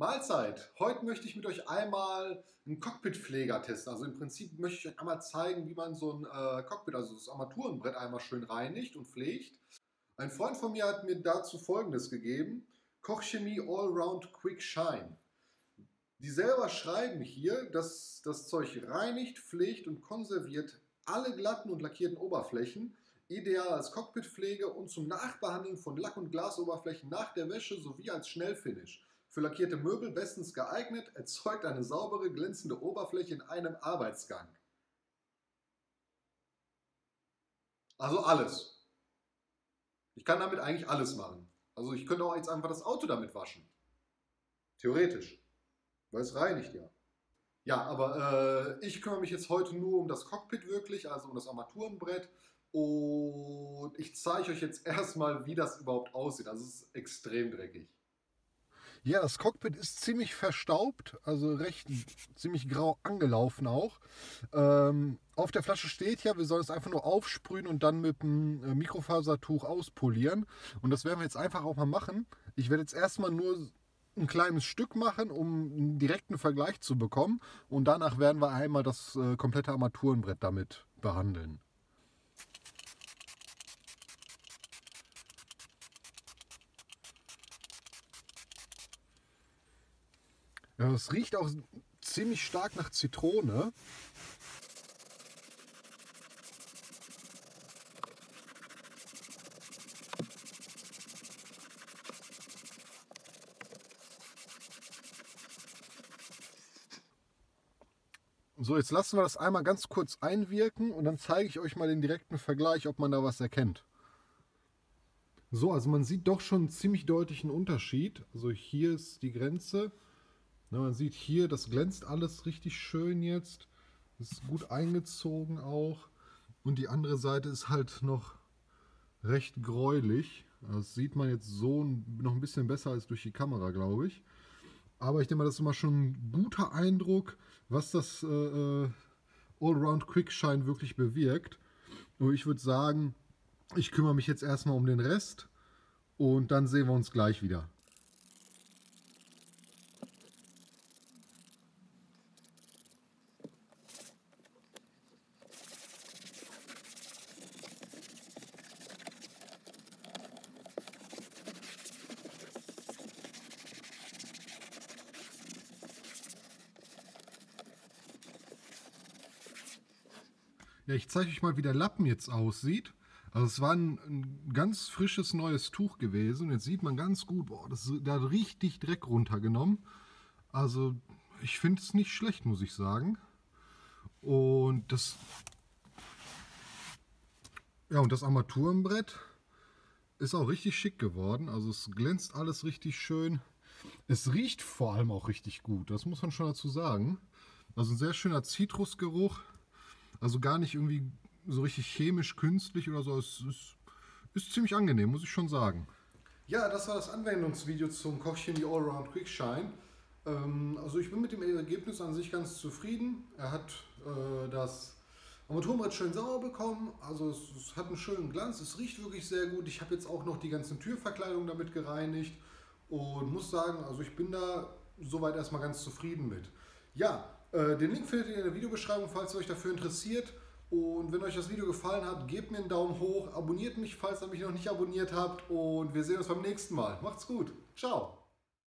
Mahlzeit! Heute möchte ich mit euch einmal einen Cockpitpfleger testen. Also im Prinzip möchte ich euch einmal zeigen, wie man so ein Cockpit, also das Armaturenbrett, einmal schön reinigt und pflegt. Ein Freund von mir hat mir dazu Folgendes gegeben: Koch-Chemie Allround Quick Shine. Die selber schreiben hier, dass das Zeug reinigt, pflegt und konserviert alle glatten und lackierten Oberflächen, ideal als Cockpitpflege und zum Nachbehandeln von Lack- und Glasoberflächen nach der Wäsche sowie als Schnellfinish. Für lackierte Möbel bestens geeignet, erzeugt eine saubere, glänzende Oberfläche in einem Arbeitsgang. Also alles. Ich kann damit eigentlich alles machen. Also ich könnte auch jetzt einfach das Auto damit waschen. Theoretisch. Weil es reinigt ja. Ja, aber ich kümmere mich jetzt heute nur um das Cockpit wirklich, also um das Armaturenbrett. Und ich zeige euch jetzt erstmal, wie das überhaupt aussieht. Also es ist extrem dreckig. Ja, das Cockpit ist ziemlich verstaubt, also ziemlich grau angelaufen auch. Auf der Flasche steht ja, wir sollen es einfach nur aufsprühen und dann mit einem Mikrofasertuch auspolieren. Und das werden wir jetzt einfach auch mal machen. Ich werde jetzt erstmal nur ein kleines Stück machen, um einen direkten Vergleich zu bekommen. Und danach werden wir einmal das komplette Armaturenbrett damit behandeln. Ja, es riecht auch ziemlich stark nach Zitrone. So, jetzt lassen wir das einmal ganz kurz einwirken und dann zeige ich euch mal den direkten Vergleich, ob man da was erkennt. So, also man sieht doch schon einen ziemlich deutlichen Unterschied. Also hier ist die Grenze. Na, man sieht hier, das glänzt alles richtig schön jetzt. Ist gut eingezogen auch. Und die andere Seite ist halt noch recht gräulich. Das sieht man jetzt so noch ein bisschen besser als durch die Kamera, glaube ich. Aber ich denke mal, das ist immer schon ein guter Eindruck, was das Allround Quick Shine wirklich bewirkt. Und ich würde sagen, ich kümmere mich jetzt erstmal um den Rest. Und dann sehen wir uns gleich wieder. Ja, ich zeige euch mal, wie der Lappen jetzt aussieht. Also es war ein ganz frisches neues Tuch gewesen. Jetzt sieht man ganz gut, boah, da hat richtig Dreck runtergenommen. Also ich finde es nicht schlecht, muss ich sagen. Und das Armaturenbrett ist auch richtig schick geworden. Also es glänzt alles richtig schön. Es riecht vor allem auch richtig gut, das muss man schon dazu sagen. Also ein sehr schöner Zitrusgeruch. Also gar nicht irgendwie so richtig chemisch, künstlich oder so. Es ist ziemlich angenehm, muss ich schon sagen. Ja, das war das Anwendungsvideo zum Koch-Chemie Allround Quick Shine. Also ich bin mit dem Ergebnis an sich ganz zufrieden. Er hat das Armaturenbrett schön sauber bekommen. Also es hat einen schönen Glanz, es riecht wirklich sehr gut. Ich habe jetzt auch noch die ganzen Türverkleidungen damit gereinigt. Und muss sagen, also ich bin da soweit erstmal ganz zufrieden mit. Ja. Den Link findet ihr in der Videobeschreibung, falls ihr euch dafür interessiert. Und wenn euch das Video gefallen hat, gebt mir einen Daumen hoch, abonniert mich, falls ihr mich noch nicht abonniert habt. Und wir sehen uns beim nächsten Mal. Macht's gut. Ciao.